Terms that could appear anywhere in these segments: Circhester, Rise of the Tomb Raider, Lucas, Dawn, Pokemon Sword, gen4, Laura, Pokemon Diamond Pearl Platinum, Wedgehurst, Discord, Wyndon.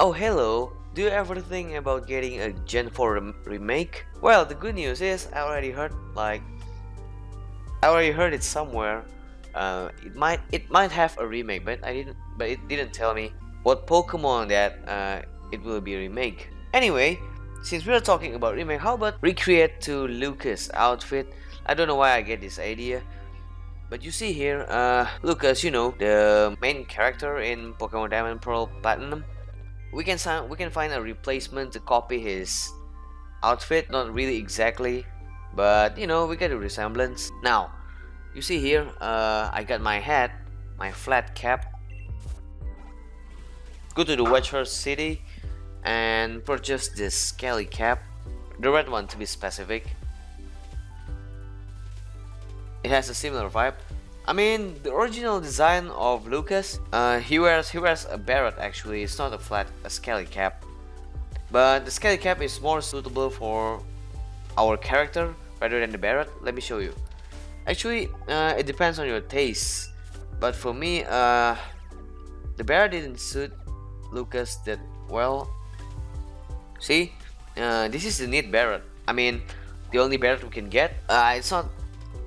Oh hello, do you ever think about getting a Gen 4 remake? Well, the good news is I already heard it somewhere. It might have a remake, but it didn't tell me what Pokemon that it will be a remake. Anyway, since we are talking about remake, how about recreate to Lucas outfit? I don't know why I get this idea, but you see here, Lucas, you know, the main character in Pokemon Diamond Pearl Platinum. We can find a replacement to copy his outfit, not really exactly, but you know, we get a resemblance. Now, you see here, I got my hat, my flat cap. Go to the Wedgehurst city and purchase this scaly cap, the red one to be specific. It has a similar vibe. I mean, the original design of Lucas, he wears a beret actually. It's not a scaly cap, but the scaly cap is more suitable for our character rather than the beret. Let me show you. Actually, it depends on your taste, but for me, the beret didn't suit Lucas that well. See, this is the neat beret. I mean, the only beret we can get. It's not.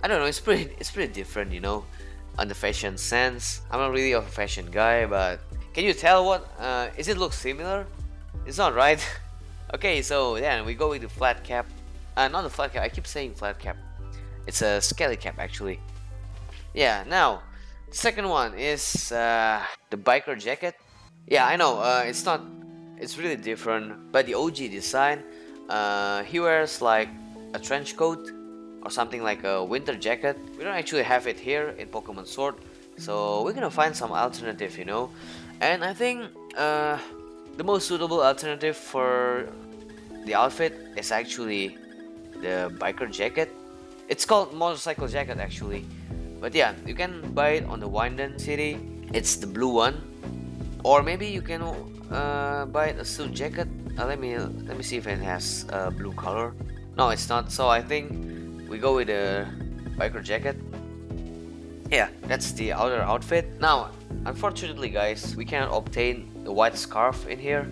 I don't know, it's pretty different, you know, on the fashion sense. I'm not really a fashion guy, but can you tell what, is it look similar? It's not, right? Okay, so then we go with the flat cap, not the flat cap, I keep saying flat cap. It's a scaly cap actually. Yeah, now, the second one is the biker jacket. Yeah, I know, it's really different, but the OG design, he wears like a trench coat, or something like a winter jacket. We don't actually have it here in Pokemon Sword, so we're gonna find some alternative, you know. And I think the most suitable alternative for the outfit is actually the biker jacket. It's called motorcycle jacket actually, but yeah, you can buy it on the Wyndon city. It's the blue one, or maybe you can buy it a suit jacket. Let me see if it has a blue color. No, it's not. So I think we go with a biker jacket. Yeah, that's the outer outfit. Now, unfortunately guys, we cannot obtain the white scarf in here.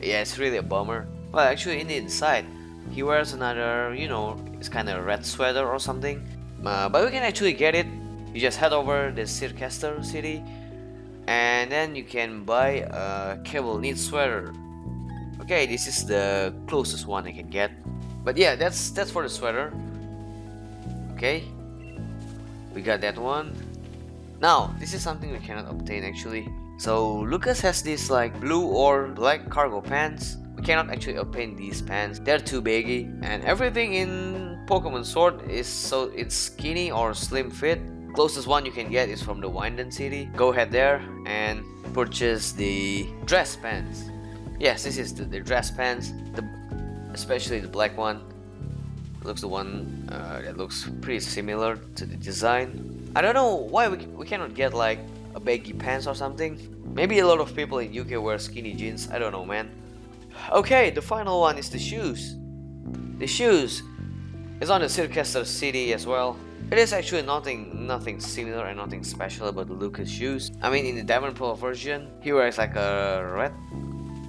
Yeah, it's really a bummer. Well, actually in the inside, he wears another, you know, it's kind of red sweater or something. But we can actually get it. You just head over the Circhester city and then you can buy a cable knit sweater. Okay, this is the closest one I can get. But yeah, that's for the sweater. Okay, we got that one. Now, this is something we cannot obtain actually. So Lucas has this like blue or black cargo pants. We cannot actually obtain these pants. They're too baggy, and everything in Pokemon Sword is so it's skinny or slim fit. Closest one you can get is from the Wyndon city. Go ahead there and purchase the dress pants. Yes, this is the dress pants, especially the black one. Looks the one that looks pretty similar to the design. I don't know why we cannot get like a baggy pants or something. Maybe a lot of people in UK wear skinny jeans. I don't know, man. Okay, the final one is the shoes. The shoes is on the Circhester city as well. It is actually nothing similar and nothing special about the Lucas shoes. I mean, in the Diamond Pearl version, he wears like a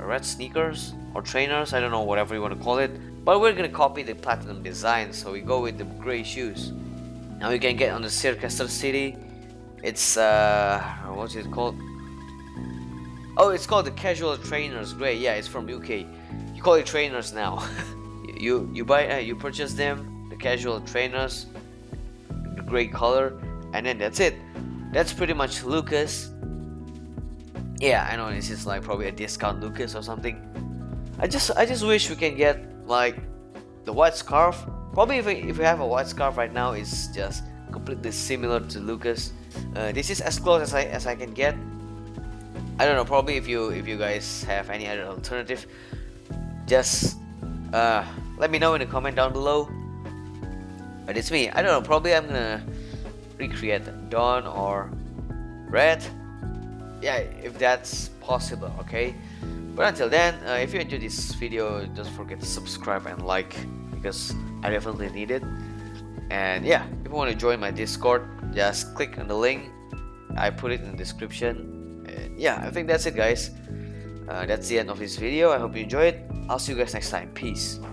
red sneakers or trainers. I don't know, whatever you want to call it. But we're gonna copy the Platinum design, so we go with the grey shoes. Now you can get on the Circhester city. It's what's it called? Oh, it's called the Casual Trainers Grey. Yeah, it's from UK. You call it trainers now. you purchase them, the Casual Trainers, the grey color, and then that's it. That's pretty much Lucas. Yeah, I know this is like probably a discount Lucas or something. I just wish we can get like the white scarf. Probably if we have a white scarf right now, it's just completely similar to Lucas. This is as close as I can get. I don't know, probably if you guys have any other alternative, just let me know in the comment down below. But it's me, I don't know, probably I'm gonna recreate Dawn or Red. Yeah, if that's possible. Okay, but until then, if you enjoyed this video, don't forget to subscribe and like, because I definitely need it. And yeah, if you want to join my Discord, just click on the link. I put it in the description. And yeah, I think that's it guys. That's the end of this video. I hope you enjoyed. I'll see you guys next time. Peace.